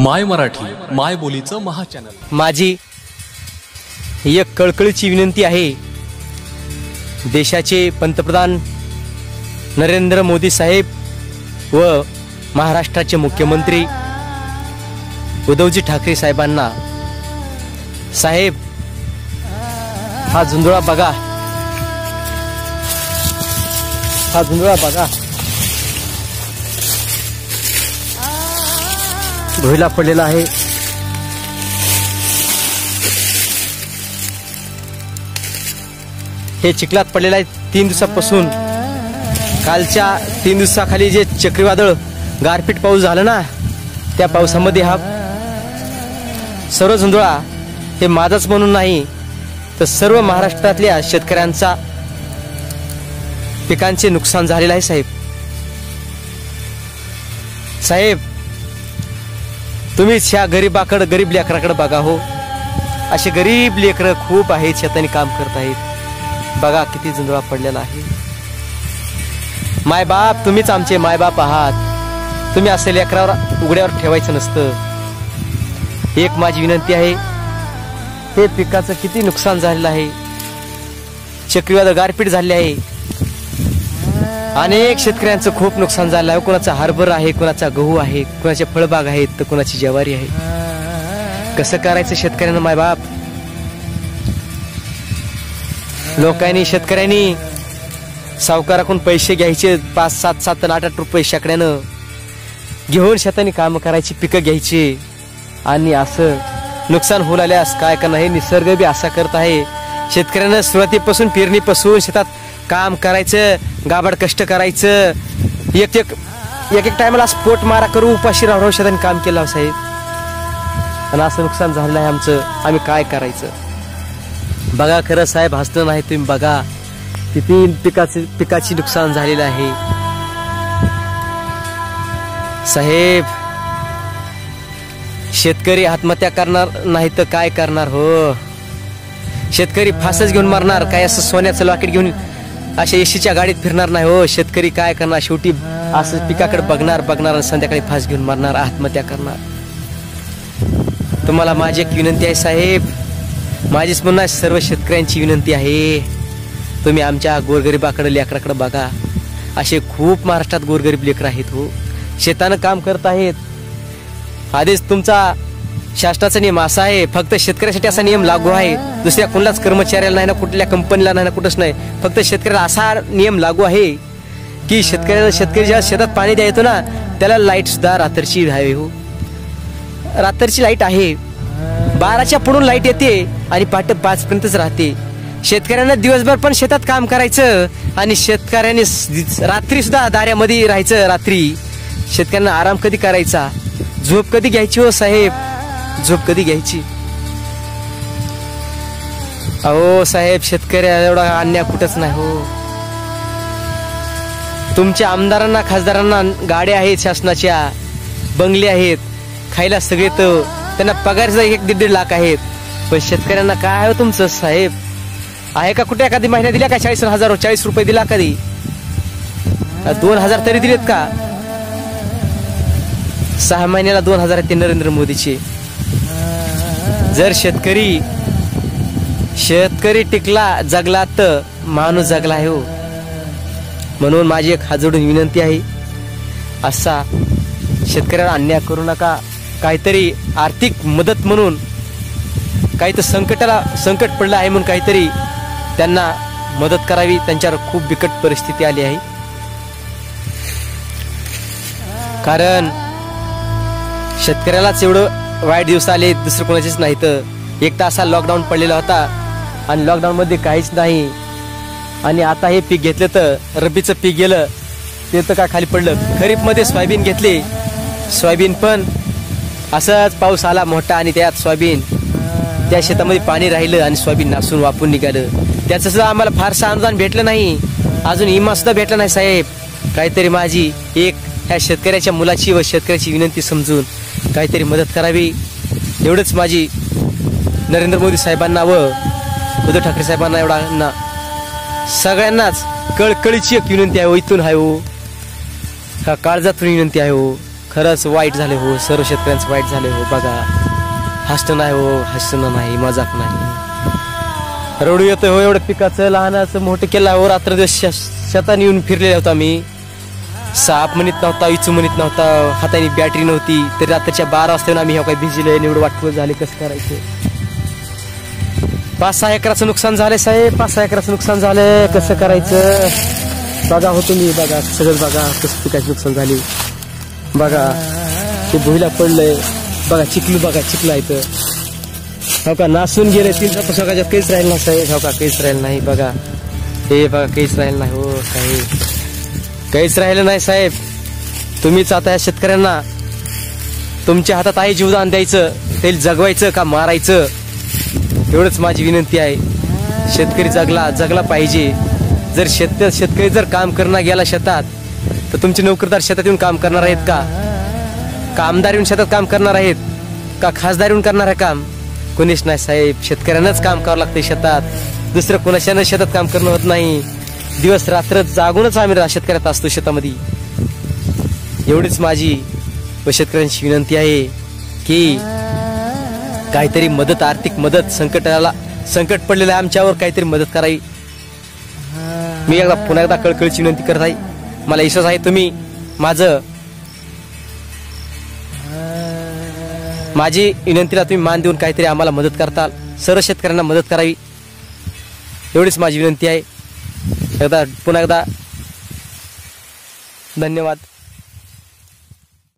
My Marathi माय बोलीचं महाचॅनल। माझी एक कळकळीची विनंती आहे, देशाचे पंतप्रधान नरेंद्र मोदी साहेब व महाराष्ट्राचे मुख्यमंत्री उद्धवजी ठाकरे साहेबांना, साहेब हा झुंजुळा बघा, हा झुंजुळा बघा, धुईला पडलेला आहे, हे चिखलात पडलेला आहे 3 दिवसापासून। कालच्या 3 दिवसाखाली जे चक्रीवादळ गारपीट पाऊस झाला ना, त्या पावसामध्ये हा सर्व झुंजुळा, हे माझाच म्हणून नाही तर सर्व महाराष्ट्रातल्या शेतकऱ्यांचा पिकांचे नुकसान झालेलं आहे। साहेब साहेब तुम्ही ह्या गरीब लेकराकडे बघा हो, असे गरीब लेकर खूप आहेत, शेताने काम करत आहेत, बघा किती झुंजुळा पडलेला आहे। मायबाप तुम्हीच आमचे मायबाप आहात, तुम्ही असे लेकरावर उघड्यावर ठेवायचं नसतं। एक माझी विनंती आहे, हे पिकाचं किती नुकसान झालेलं आहे, चक्रीवादळ गारपीट झाले आहे, अनेक शेतकऱ्यांचं खूप नुकसान झालं आहे। कोणाचा हरभरा आहे, कोणाचा गहू आहे, कोणाचे फळबाग आहेत तर कोणाची ज्वारी आहे। कसं करायचं शेतकऱ्यांना मायबाप? लोकांनी शेतकऱ्यांनी सावकाराकडून पैसे घ्यायचे, 5, 7, 7, 8 रुपये शेकड्यानं घेऊन शेतांनी कामं करायची, पिकं घ्यायची, आणि असं नुकसान होऊ लागल्यास काय करणार? हे निसर्ग बी असा करत आहे। शेतकऱ्यांना सुरुवातीपासून पेरणीपासून शेतात काम करायचं, गाबाड कष्ट करायचं, एक एक टायमाला स्पोर्ट मारा करू, उपाशी राहून शेताने काम केलं साहेब, आणि असं नुकसान झालेलं आहे आमचं। आम्ही काय करायचं बघा, खरं साहेब हसलं नाही तुम्ही, बघा किती पिकाची नुकसान झालेलं आहे। साहेब शेतकरी आत्महत्या करणार नाही तर काय करणार हो? शेतकरी फासच घेऊन मरणार, काय असं सोन्याचं लॉकेट घेऊन अशा एसीच्या गाडीत फिरणार नाही हो। शेतकरी काय करणार शेवटी? असं पिकाकडे बघणार आणि संध्याकाळी फास घेऊन मरणार, आत्महत्या करणार। तुम्हाला माझी एक विनंती आहे साहेब, माझीच म्हणून सर्व शेतकऱ्यांची विनंती आहे, तुम्ही आमच्या गोरगरिबाकडे लेकराकडे बघा। असे खूप महाराष्ट्रात गोरगरीब लेकर आहेत हो, शेतानं काम करत आहेत। आधीच तुमचा शासनाचा नियम असा आहे, फक्त शेतकऱ्यासाठी असा नियम लागू आहे, दुसऱ्या कुठल्याच कर्मचाऱ्याला नाही ना, कुठल्या कंपनीला नाही ना, कुठंच नाही। फक्त शेतकऱ्याला असा नियम लागू आहे की शेतकरी ज्या शेतात पाणी द्यायतो ना, त्याला लाईट सुद्धा रात्रीची द्यावी हो। रात्रीची लाईट आहे, 12च्या पुढून लाईट येते आणि पहाटे 5 पर्यंतच राहते। शेतकऱ्यांना दिवसभर पण शेतात काम करायचं, आणि शेतकऱ्यांनी रात्री सुद्धा दाऱ्यामध्ये राहायचं। रात्री शेतकऱ्यांना आराम कधी करायचा? झोप कधी घ्यायची हो साहेब? झोप कधी घ्यायची? अहो साहेब शेतकऱ्याला एवढा अन्याय कुठंच नाही हो। तुमच्या आमदारांना खासदारांना गाड्या आहेत, शासनाच्या बंगले आहेत, खायला सगळे, तर त्यांना पगार 1-1.5 लाख आहेत, पण शेतकऱ्यांना काय आहे तुमचं साहेब? आहे का कुठे एखादी महिना दिला का? 40,000 40 रुपये दिला कधी? 2,000 तरी दिलेत का? 6 महिन्याला 2,000 ते नरेंद्र मोदीचे। जर शेतकरी टिकला जगला तर माणूस जगला आहे हो। म्हणून माझी एक हात जोडून विनंती आहे, असा शेतकऱ्याला अन्याय करू नका। काहीतरी आर्थिक मदत म्हणून, काहीतरी संकट पडलं आहे म्हणून काहीतरी त्यांना मदत करावी, त्यांच्यावर खूप बिकट परिस्थिती आली आहे। कारण शेतकऱ्यालाच एवढं वाईट दिवस आले, दुसरं कोणाचेच नाही। तर एक तर असा लॉकडाऊन पडलेला होता, आणि लॉकडाऊनमध्ये काहीच नाही, आणि आता हे पीक घेतलं तर रब्बीचं पीक गेलं, ते तर काय खाली पडलं। खरीपमध्ये सोयाबीन घेतले, सोयाबीन पण असंच पाऊस आला मोठा, आणि त्यात सोयाबीन त्या शेतामध्ये पाणी राहिलं आणि सोयाबीन नासून वापून निघालं। त्याचं सुद्धा आम्हाला फारसं अनुदान भेटलं नाही, अजून विमासुद्धा भेटला नाही साहेब। काहीतरी माझी एक ह्या शेतकऱ्याच्या मुलाची व शेतकऱ्याची विनंती समजून काहीतरी मदत करावी, एवढंच माझी नरेंद्र मोदी साहेबांना व उद्धव ठाकरे साहेबांना, एवढ्यांना सगळ्यांनाच कळकळीची एक विनंती आहे हो, इथून आहे हो, काळजातून विनंती आहे हो। खरंच वाईट झाले हो, सर्व शेतकऱ्यांचं वाईट झाले हो. बघा, हसणं नाही हो, हसणं नाही, मजाक नाही. रडू येतं हो एवढं पिकाचं लहानाचं मोठं केलं हो. रात्रदिवस शेताने येऊन फिरलेला होता मी. साप म्हणत नव्हता, इचू म्हणत नव्हता, हाताने बॅटरी नव्हती. तर रात्रीच्या 12 वाजता येऊन आम्ही ह्या काही भिजले. निवड वाटलं झाले कसं करायचं. 5-6 एकराचं नुकसान झाले साहेब, 5-6 एकराचं नुकसान झालं. कसं करायचं बघा हो तुम्ही. बघा सगळं बघा कसं पिकाची नुकसान झाली. बघा ते भुईला पडलंय. बघा चिखलू, बघा चिखला इथं हो का नासून गेले. 3-4 पोशाखाच्या काहीच राहील नाही साहेब हो का, काहीच राहील नाही. बघा हे बघा काहीच राहील नाही हो, काही काहीच राहिलं नाही साहेब. तुम्हीच आता या शेतकऱ्यांना तुमच्या हातात आहे जीवदान द्यायचं, ते जगवायचं का मारायचं, एवढंच माझी विनंती आहे. शेतकरी जगला जगला पाहिजे. जर शेतकरी जर काम करणार गेला शेतात, तर तुमचे नोकरदार शेतात येऊन काम करणार आहेत का? कामदार येऊन शेतात काम करणार आहेत का? खासदार येऊन करणार आहे काम? कोणीच नाही साहेब. शेतकऱ्यांनाच काम करावं लागते शेतात. दुसरं कोणाच्या शेतात काम करणं होत नाही. दिवस रात्र जागूनच आम्ही शेतकऱ्यात असतो शेतामध्ये. एवढीच माझी व शेतकऱ्यांची विनंती आहे की काहीतरी मदत, आर्थिक मदत, संकटाला संकट पडलेलं आहे आमच्यावर, काहीतरी मदत करावी. मी एकदा पुन्हा एकदा कळकळीची विनंती करत आहे. मला विश्वास आहे तुम्ही माझी विनंतीला तुम्ही मान देऊन काहीतरी आम्हाला मदत करताल. सर्व शेतकऱ्यांना मदत करावी, एवढीच माझी विनंती आहे. एकदा पुन्हा एकदा धन्यवाद.